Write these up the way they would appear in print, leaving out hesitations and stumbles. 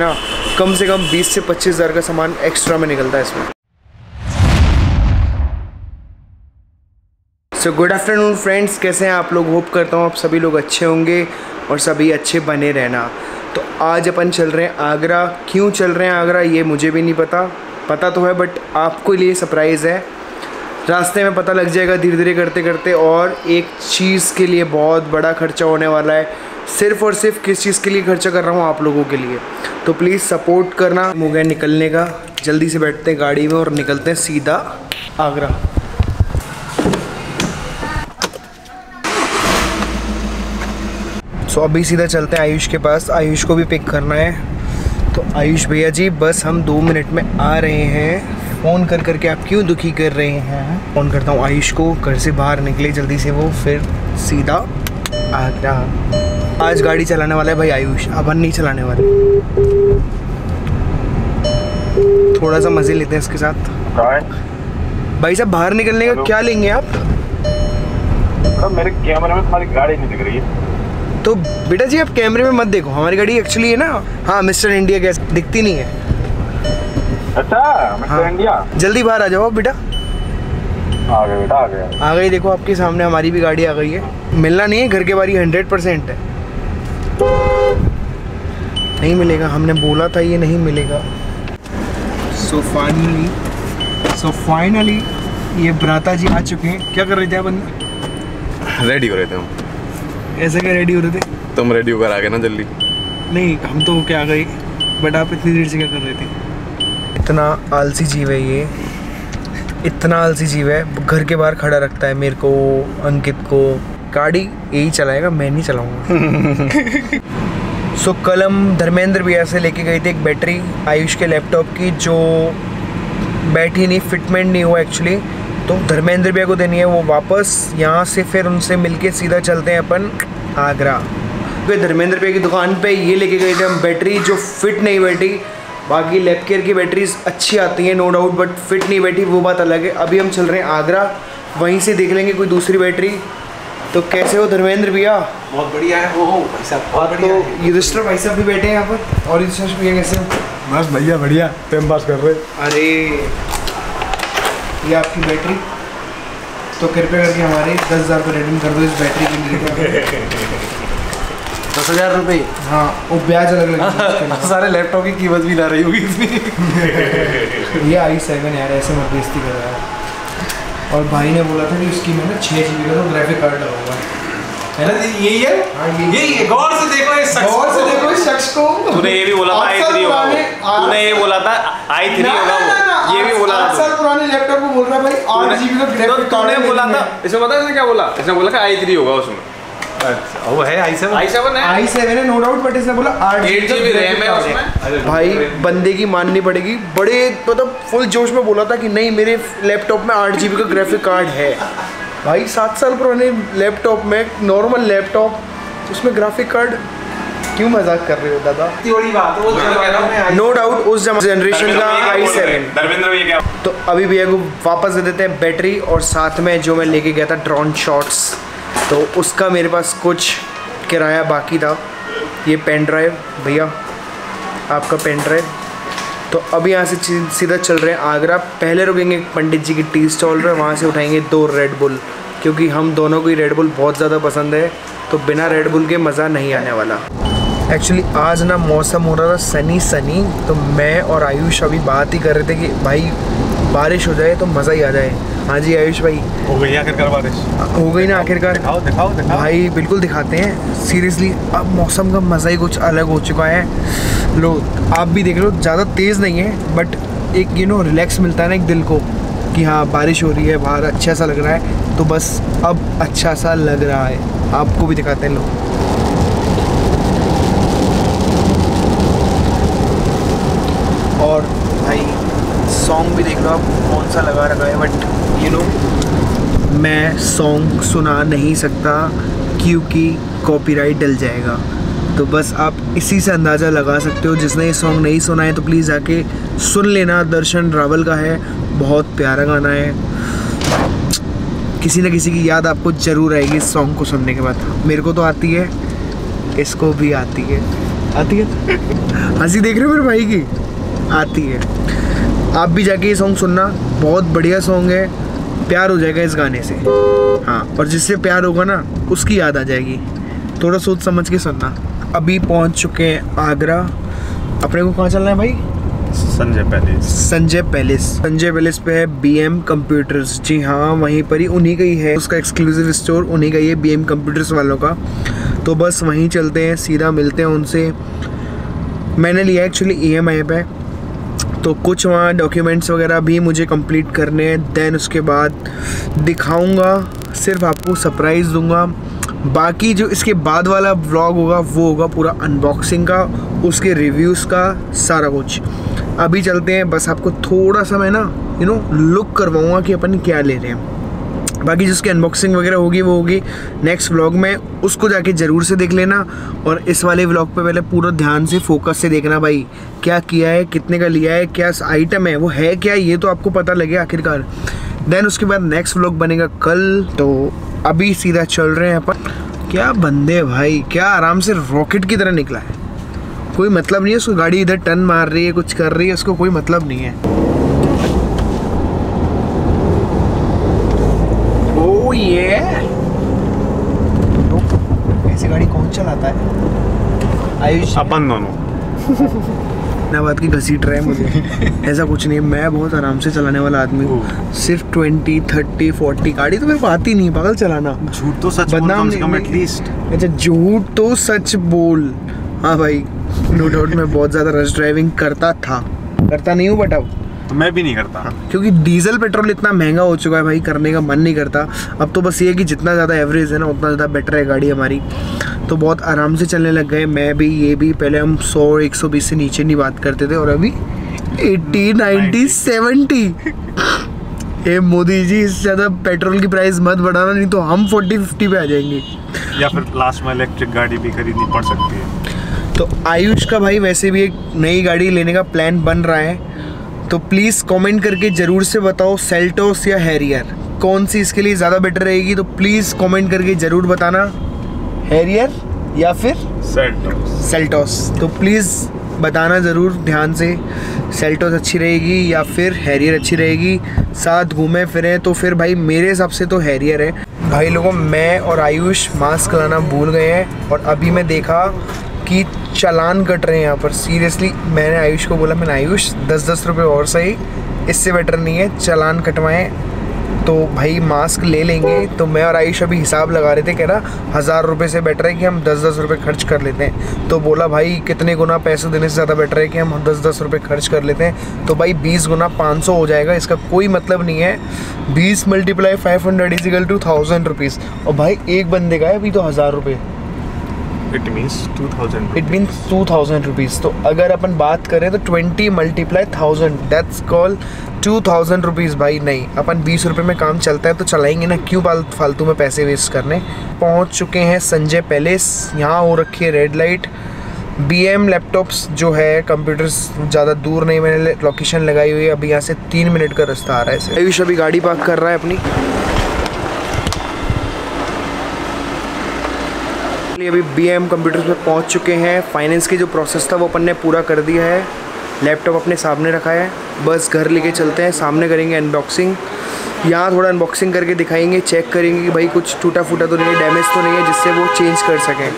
ना कम से कम 20 से 25 हज़ार का सामान एक्स्ट्रा में निकलता है इसमें। सो गुड आफ्टरनून फ्रेंड्स, कैसे हैं आप लोग? होप करता हूँ आप सभी लोग अच्छे होंगे और सभी अच्छे बने रहना। तो आज अपन चल रहे हैं आगरा। क्यों चल रहे हैं आगरा ये मुझे भी नहीं पता, पता तो है बट आपको लिए सरप्राइज़ है, रास्ते में पता लग जाएगा धीरे धीरे करते करते। और एक चीज़ के लिए बहुत बड़ा खर्चा होने वाला है, सिर्फ़ और सिर्फ किस चीज़ के लिए खर्चा कर रहा हूँ, आप लोगों के लिए। तो प्लीज़ सपोर्ट करना। हो गया निकलने का, जल्दी से बैठते हैं गाड़ी में और निकलते हैं सीधा आगरा। सो अभी सीधा चलते हैं आयुष के पास, आयुष को भी पिक करना है। तो आयुष भैया जी बस हम 2 मिनट में आ रहे हैं। फ़ोन कर करके आप क्यों दुखी कर रहे हैं? फ़ोन करता हूँ आयुष को, घर से बाहर निकले जल्दी से वो, फिर सीधा आगरा। आज गाड़ी चलाने वाला है भाई आयुष, अपन नहीं चलाने वाले। थोड़ा सा मज़े लेते हैं इसके साथ। भाई साहब बाहर निकलने का क्या लेंगे आप? मेरे कैमरे में तुम्हारी गाड़ी नहीं दिख रही है। तो बेटा जी आप कैमरे में मत देखो, हमारी गाड़ी एक्चुअली है ना, हाँ मिस्टर इंडिया गैस, दिखती नहीं है। अच्छा मिस्टर इंडिया, जल्दी बाहर आ जाओ बेटा। आ गए बेटा, आ गए, आ गई। देखो आपके सामने हमारी भी गाड़ी आ गई है। मिलना नहीं है घर के बारी, 100% है नहीं मिलेगा, हमने बोला था ये नहीं मिलेगा। सो फाइनली ये भ्राता जी आ चुके हैं। क्या कर रहे थे आप अंदर? रेडी हो रहे थे हम। ऐसे क्या रेडी हो रहे थे? तुम रेडी होकर आ गए ना जल्दी। नहीं हम तो होके आ गए, बट आप इतनी देर से क्या कर रहे थे? इतना आलसी जीव है ये, इतना आलसी जीव है, घर के बाहर खड़ा रखता है मेरे को, अंकित को। गाड़ी यही चलाएगा, मैं नहीं चलाऊंगा। सो कल हम धर्मेंद्र भैया से लेके गए थे एक बैटरी आयुष के लैपटॉप की, जो बैटरी नहीं, फिटमेंट नहीं हुआ एक्चुअली, तो धर्मेंद्र भैया को देनी है वो वापस। यहाँ से फिर उनसे मिलके सीधा चलते हैं अपन आगरा। तो धर्मेंद्र भैया की दुकान पर ये लेके गए थे हम बैटरी, जो फिट नहीं बैठी। बाकी लैब केयर की बैटरीज अच्छी आती हैं नो डाउट, बट फिट नहीं बैठी वो बात अलग है। अभी हम चल रहे हैं आगरा, वहीं से देख लेंगे कोई दूसरी बैटरी। तो कैसे हो धर्मेंद्र भैया? बहुत बढ़िया है। हो भाई साहब बहुत बढ़िया। तो युधिष्ठिर भाई साहब भी बैठे हैं यहाँ पर। और युधिष्ठिर भैया कैसे हो? बस भैया बढ़िया, टाइम पास कर रहे। अरे ये आपकी बैटरी, तो कृपया करके हमारे 10,000 रुपये रिटर्न कर दो इस बैटरी के लिए। 10,000 रुपये? हाँ, वो ब्याज अलग लगे। सारे लैपटॉप की कीमत भी ला रही होगी इसमें। ये i7 यार, ऐसे मत बेइज्जती कर रहा है। और भाई ने बोला था कि उसकी मैंने 6 GB का तो ग्राफिक कार्ड लगा हुआ है ना, यही है? हाँ यही। गौर से देखो इस शख्स, गौर से देखो इस शख्स को। तूने ये भी बोला था i3 होगा, तूने ये बोला था i3 होगा, ये भी बोला था। सर पुराने लैपटॉप को बोल रहा भाई, 8 GB का ग्राफिक कार्ड। तूने बोला था, इसमें पता है इसने क्या बोला? इसने बोला था i3 होगा उसमें। अच्छा वो है i7 है नो डाउट, बट इसने बोला 8 GB रैम है उसमें। भाई बंदे की माननी पड़ेगी, बड़े मतलब फुल जोश में बोला था कि नहीं मेरे लैपटॉप में 8 GB का ग्राफिक कार्ड है। भाई 7 साल पुराने लैपटॉप में, नॉर्मल लैपटॉप, उसमें ग्राफिक कार्ड? क्यों मजाक कर रहे हो दादा? नो डाउट उस जनरेशन का i7। तो अभी भैया को वापस दे देते हैं बैटरी, और साथ में जो मैं लेके गया था ड्रोन शॉट्स, तो उसका मेरे पास कुछ किराया बाकी था। ये पेन ड्राइव भैया, आपका पेन ड्राइव। तो अभी यहाँ से सीधा चल रहे हैं आगरा। पहले रुकेंगे पंडित जी की टी स्टॉल पर, वहाँ से उठाएंगे 2 रेड बुल, क्योंकि हम दोनों को ही रेड बुल बहुत ज़्यादा पसंद है, तो बिना रेड बुल के मज़ा नहीं आने वाला। एक्चुअली आज ना मौसम हो रहा था सनी सनी, तो मैं और आयुष अभी बात ही कर रहे थे कि भाई बारिश हो जाए तो मज़ा ही आ जाए। हाँ जी आयुष भाई, हो गई आखिरकार बारिश? हो गई ना आखिरकार। दिखाओ दिखाओ दिखाओ भाई, बिल्कुल दिखाते हैं। सीरियसली अब मौसम का मज़ा ही कुछ अलग हो चुका है। लो आप भी देख लो, ज़्यादा तेज़ नहीं है, बट एक यू नो रिलैक्स मिलता है ना एक दिल को कि हाँ बारिश हो रही है बाहर, अच्छा सा लग रहा है। तो बस अब अच्छा सा लग रहा है, आपको भी दिखाते हैं। लोग और भाई सॉन्ग भी देख लो आप, कौन सा लगा रखा है, बट यू नो मैं सॉन्ग सुना नहीं सकता क्योंकि कॉपीराइट डल जाएगा। तो बस आप इसी से अंदाज़ा लगा सकते हो। जिसने ये सॉन्ग नहीं सुना है तो प्लीज़ आके सुन लेना, दर्शन रावल का है, बहुत प्यारा गाना है। किसी न किसी की याद आपको ज़रूर आएगी इस सॉन्ग को सुनने के बाद। मेरे को तो आती है, इसको भी आती है। आती है हंसी देख रहे हो मेरे भाई की, आती है। आप भी जाके ये सॉन्ग सुनना, बहुत बढ़िया सॉन्ग है, प्यार हो जाएगा इस गाने से। हाँ, और जिससे प्यार होगा ना उसकी याद आ जाएगी, थोड़ा सोच समझ के सुनना। अभी पहुंच चुके हैं आगरा। अपने को कहाँ चलना है भाई? Sanjay palace. Sanjay palace, Sanjay palace पे है BM कंप्यूटर्स। जी हाँ, वहीं पर ही, उन्हीं का ही है, उसका एक्सक्लूसिव स्टोर उन्हीं का ही है, BM कंप्यूटर्स वालों का। तो बस वहीं चलते हैं, सीधा मिलते हैं उनसे। मैंने लिया एक्चुअली EMI पे, तो कुछ वहाँ डॉक्यूमेंट्स वगैरह भी मुझे कंप्लीट करने हैं, देन उसके बाद दिखाऊंगा, सिर्फ आपको सरप्राइज़ दूंगा। बाकी जो इसके बाद वाला व्लॉग होगा वो होगा पूरा अनबॉक्सिंग का, उसके रिव्यूज़ का, सारा कुछ। अभी चलते हैं, बस आपको थोड़ा सा मैं ना लुक करवाऊँगा कि अपन क्या ले रहे हैं। बाकी जिसकी अनबॉक्सिंग वगैरह होगी वो होगी नेक्स्ट व्लॉग में, उसको जाके ज़रूर से देख लेना। और इस वाले व्लॉग पे पहले पूरा ध्यान से, फोकस से देखना भाई, क्या किया है, कितने का लिया है, क्या आइटम है, वो है क्या, ये तो आपको पता लगे आखिरकार। देन उसके बाद नेक्स्ट व्लॉग बनेगा कल। तो अभी सीधा चल रहे हैं अपन। क्या बंदे भाई, क्या आराम से रॉकेट की तरह निकला है, कोई मतलब नहीं है उसको। गाड़ी इधर टर्न मार रही है, कुछ कर रही है, उसको कोई मतलब नहीं है। ये ऐसी गाड़ी कौन चलाता है? आयुष, अपन दोनों। ना बात की घसीट रहा है मुझे, ऐसा कुछ नहीं है, मैं बहुत आराम से चलाने वाला आदमी हूँ। सिर्फ 20, 30, 40 गाड़ी तो मेरे को आती नहीं, पागल चलाना। झूठ तो सच बोल कम से कम एटलीस्ट। अच्छा, झूठ तो सच बोल। हाँ भाई, नो डाउट मैं बहुत ज़्यादा रश ड्राइविंग करता था, करता नहीं हूँ बट अब मैं भी नहीं करता। हाँ, क्योंकि डीजल पेट्रोल इतना महंगा हो चुका है भाई, करने का मन नहीं करता। अब तो बस ये है कि जितना ज़्यादा एवरेज है ना उतना ज़्यादा बेटर है गाड़ी हमारी। तो बहुत आराम से चलने लग गए, मैं भी, ये भी। पहले हम 100, 120 से नीचे नहीं बात करते थे, और अभी 80, 90, 70। ए मोदी जी, इससे ज़्यादा पेट्रोल की प्राइस मत बढ़ाना, नहीं तो हम 40, 50 पे आ जाएंगे, या फिर लास्ट में इलेक्ट्रिक गाड़ी भी खरीदनी पड़ सकती है। तो आयुष का भाई वैसे भी एक नई गाड़ी लेने का प्लान बन रहा है, तो प्लीज़ कमेंट करके ज़रूर से बताओ, सेल्टोस या हैरियर, कौन सी इसके लिए ज़्यादा बेटर रहेगी। तो प्लीज़ कमेंट करके ज़रूर बताना, हैरियर या फिर सेल्टोस। सेल्टोस, तो प्लीज़ बताना ज़रूर ध्यान से, सेल्टोस अच्छी रहेगी या फिर हैरियर अच्छी रहेगी। साथ घूमें फिरें तो फिर भाई मेरे हिसाब से तो हैरियर है। भाई लोगों, मैं और आयुष मास्क लाना भूल गए हैं, और अभी मैं देखा कि चालान कट रहे हैं यहाँ पर। सीरियसली मैंने आयुष को बोला, मैंने आयुष 10-10 रुपये और सही, इससे बेटर नहीं है, चालान कटवाएं तो भाई मास्क ले लेंगे। तो मैं और आयुष अभी हिसाब लगा रहे थे, कह रहा 1000 रुपये से बेटर है कि हम 10-10 रुपये खर्च कर लेते हैं। तो बोला भाई कितने गुना पैसे देने से ज़्यादा बेटर है कि हम 10-10 रुपये खर्च कर लेते हैं। तो भाई 20 गुना 500 हो जाएगा, इसका कोई मतलब नहीं है। 20 × 500 = 1000 रुपीज़, और भाई एक बंदे का है अभी तो 1000 रुपये। It means 2000 rupees. तो अगर अपन बात करें तो 20 × 1000, that's called 2000 रुपीज़। भाई नहीं, अपन 20 रुपये में काम चलता है तो चलाएंगे ना, क्यों फालतू में पैसे वेस्ट करने। पहुंच चुके हैं संजय पैलेस, यहाँ हो रखी है रेड लाइट। BM लैपटॉप्स जो है कंप्यूटर्स, ज़्यादा दूर नहीं मैंने लोकेशन लगाई हुई है, अभी यहाँ से 3 मिनट का रास्ता आ रहा है। आयुष अभी गाड़ी पार्क कर रहा है अपनी, अभी BM कंप्यूटर्स पे पहुंच चुके हैं। फाइनेंस की जो प्रोसेस था वो अपन ने पूरा कर दिया है, लैपटॉप अपने सामने रखा है, बस घर लेके चलते हैं। सामने करेंगे अनबॉक्सिंग, यहाँ थोड़ा अनबॉक्सिंग करके दिखाएंगे, चेक करेंगे कि भाई कुछ टूटा फूटा तो नहीं है, डैमेज तो नहीं है, जिससे वो चेंज कर सकें।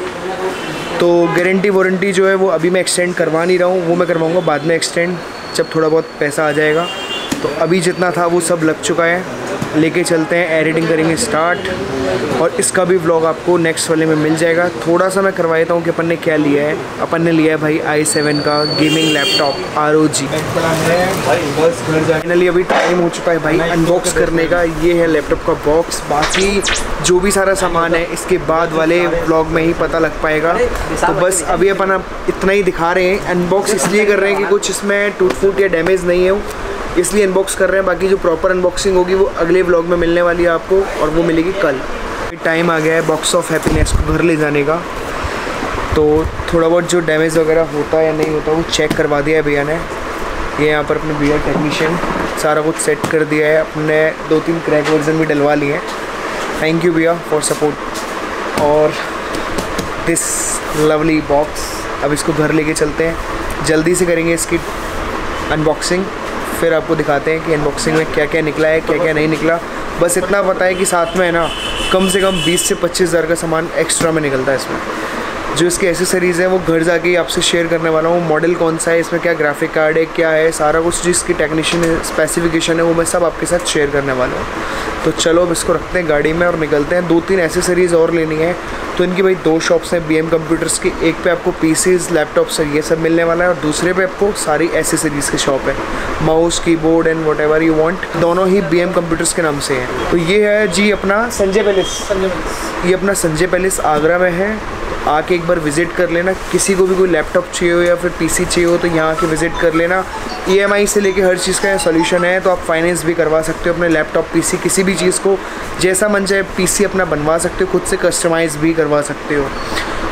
तो गारंटी वारंटी जो है वो अभी मैं एक्सटेंड करवा नहीं रहा हूँ, वो मैं करवाऊँगा बाद में एक्सटेंड, जब थोड़ा बहुत पैसा आ जाएगा। तो अभी जितना था वो सब लग चुका है, लेके चलते हैं, एडिटिंग करेंगे स्टार्ट। और इसका भी व्लॉग आपको नेक्स्ट वाले में मिल जाएगा। थोड़ा सा मैं करवा देता हूँ कि अपन ने क्या लिया है। अपन ने लिया है भाई i7 का गेमिंग लैपटॉप ROG। फाइनली अभी टाइम हो चुका है भाई अनबॉक्स करने का। ये है लैपटॉप का बॉक्स, बाकी जो भी सारा सामान है इसके बाद वाले व्लॉग में ही पता लग पाएगा। तो बस अभी अपन आप इतना ही दिखा रहे हैं। अनबॉक्स इसलिए कर रहे हैं कि कुछ इसमें टूट फूट या डैमेज नहीं है, इसलिए अनबॉक्स कर रहे हैं। बाकी जो प्रॉपर अनबॉक्सिंग होगी वो अगले व्लॉग में मिलने वाली है आपको, और वो मिलेगी कल। टाइम आ गया है बॉक्स ऑफ हैप्पीनेस को घर ले जाने का। तो थोड़ा बहुत जो डैमेज वगैरह होता है या नहीं होता वो चेक करवा दिया है भैया ने। ये यहाँ पर अपने भैया टेक्नीशियन सारा कुछ सेट कर दिया है, अपने 2-3 क्रैक वर्जन भी डलवा लिए हैं। थैंक यू भैया फॉर सपोर्ट और दिस लवली बॉक्स। अब इसको घर लेके चलते हैं, जल्दी से करेंगे इसकी अनबॉक्सिंग, फिर आपको दिखाते हैं कि अनबॉक्सिंग में क्या क्या निकला है, क्या क्या नहीं निकला। बस इतना पता है कि साथ में है ना कम से कम 20 से 25 हज़ार का सामान एक्स्ट्रा में निकलता है। इसमें जो इसकी एसेसरीज़ हैं वो घर जाके आपसे शेयर करने वाला हूँ। मॉडल कौन सा है, इसमें क्या ग्राफिक कार्ड है, क्या है सारा कुछ, जिसकी टेक्नीशियन स्पेसिफिकेशन है वो मैं सब आपके साथ शेयर करने वाला हूँ। तो चलो अब इसको रखते हैं गाड़ी में और निकलते हैं। 2-3 एसेसरीज़ और लेनी है, तो इनकी भाई 2 शॉप्स हैं BM कंप्यूटर्स की। एक पे आपको पीसीज, लैपटॉप्स और ये सब मिलने वाला है, और दूसरे पे आपको सारी एसेसरीज़ की शॉप है, mouse, keyboard and whatever you want. दोनों ही BM कंप्यूटर्स के नाम से हैं। तो ये है जी अपना संजय पैलेस, ये अपना संजय पैलेस आगरा में है, आके एक बार विज़िट कर लेना। किसी को भी कोई लैपटॉप चाहिए हो या फिर पीसी चाहिए हो तो यहाँ आके विज़िट कर लेना। EMI से लेके हर चीज़ का सॉल्यूशन है, तो आप फाइनेंस भी करवा सकते हो अपने लैपटॉप, पीसी, किसी भी चीज़ को जैसा मन चाहे पीसी अपना बनवा सकते हो, खुद से कस्टमाइज़ भी करवा सकते हो।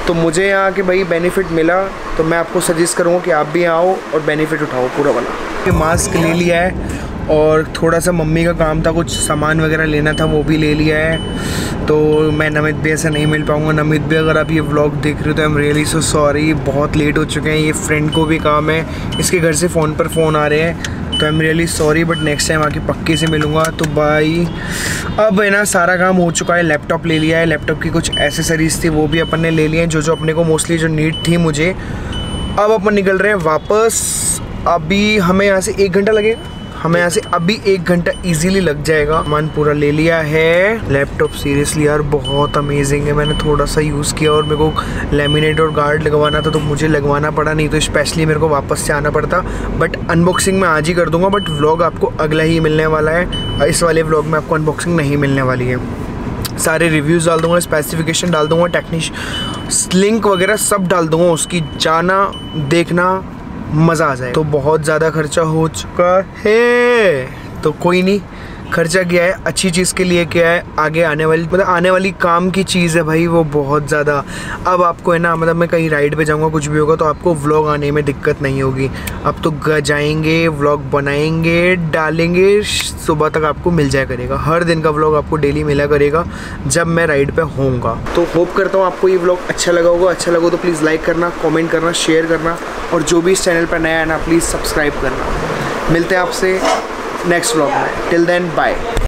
तो मुझे यहाँ के भाई बेनिफिट मिला, तो मैं आपको सजेस्ट करूँगा कि आप भी आओ और बेनिफिट उठाओ पूरा वाला। मास्क ले लिया है और थोड़ा सा मम्मी का काम था, कुछ सामान वगैरह लेना था वो भी ले लिया है। तो मैं नमित भैया से नहीं मिल पाऊँगा। नमित भैया अगर आप ये व्लॉग देख रहे हो तो I am really so sorry, बहुत लेट हो चुके हैं। ये फ्रेंड को भी काम है, इसके घर से फ़ोन पर फ़ोन आ रहे हैं, तो I am really sorry, but next time आके पक्के से मिलूँगा। तो भाई अब है ना सारा काम हो चुका है, लैपटॉप ले लिया है, लैपटॉप की कुछ एसेसरीज़ थी वो भी अपन ने ले लिए हैं, जो जो अपने को मोस्टली जो नीड थी मुझे। अब अपन निकल रहे हैं वापस। अभी हमें यहाँ से 1 घंटा लगेगा, हमें यहाँ से अभी 1 घंटा इजीली लग जाएगा। सामान पूरा ले लिया है। लैपटॉप सीरियसली यार बहुत अमेजिंग है, मैंने थोड़ा सा यूज़ किया और मेरे को लेमिनेट और गार्ड लगवाना था तो मुझे लगवाना पड़ा, नहीं तो स्पेशली मेरे को वापस से आना पड़ता। बट अनबॉक्सिंग मैं आज ही कर दूंगा, बट व्लॉग आपको अगला ही मिलने वाला है, इस वाले व्लॉग में आपको अनबॉक्सिंग नहीं मिलने वाली है। सारे रिव्यूज़ डाल दूँगा, स्पेसिफिकेशन डाल दूँगा, टेक्निक लिंक वगैरह सब डाल दूँगा, उसकी जाना देखना मज़ा आ जाए। तो बहुत ज़्यादा खर्चा हो चुका है, तो कोई नहीं, खर्चा किया है अच्छी चीज़ के लिए किया है, आगे आने वाली मतलब आने वाली काम की चीज़ है भाई वो बहुत ज़्यादा। अब आपको है ना मतलब मैं कहीं राइड पे जाऊँगा, कुछ भी होगा तो आपको व्लॉग आने में दिक्कत नहीं होगी। अब तो घर जाएंगे, व्लॉग बनाएंगे, डालेंगे, सुबह तक आपको मिल जाया करेगा, हर दिन का व्लॉग आपको डेली मिला करेगा जब मैं राइड पर होऊंगा। तो होप करता हूँ आपको ये व्लॉग अच्छा लगा होगा, अच्छा लगा तो प्लीज़ लाइक करना, कॉमेंट करना, शेयर करना, और जो भी इस चैनल पर नया है ना प्लीज़ सब्सक्राइब करना। मिलते हैं आपसे नेक्स्ट व्लॉग में, टिल देन बाय।